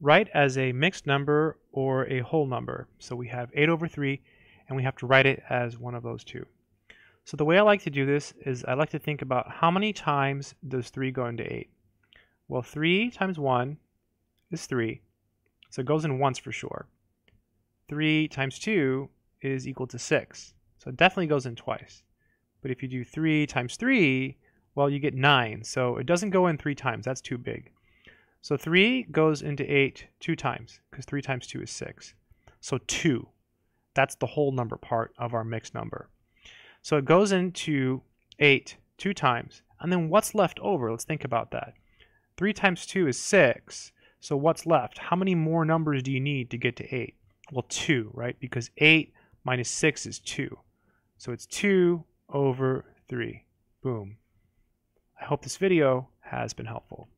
write as a mixed number or a whole number. So we have 8 over 3, and we have to write it as one of those two. So the way I like to do this is I like to think about how many times does 3 go into 8? Well, 3 times 1 is 3, so it goes in once for sure. 3 times 2 is equal to 6, so it definitely goes in twice. But if you do 3 times 3, well, you get 9, so it doesn't go in 3 times. That's too big. So 3 goes into 8 2 times, because 3 times 2 is 6. So 2. That's the whole number part of our mixed number. So it goes into 8 2 times. And then what's left over? Let's think about that. 3 times 2 is 6. So what's left? How many more numbers do you need to get to 8? Well, 2, right? Because 8 minus 6 is 2. So it's 2 over 3. Boom. I hope this video has been helpful.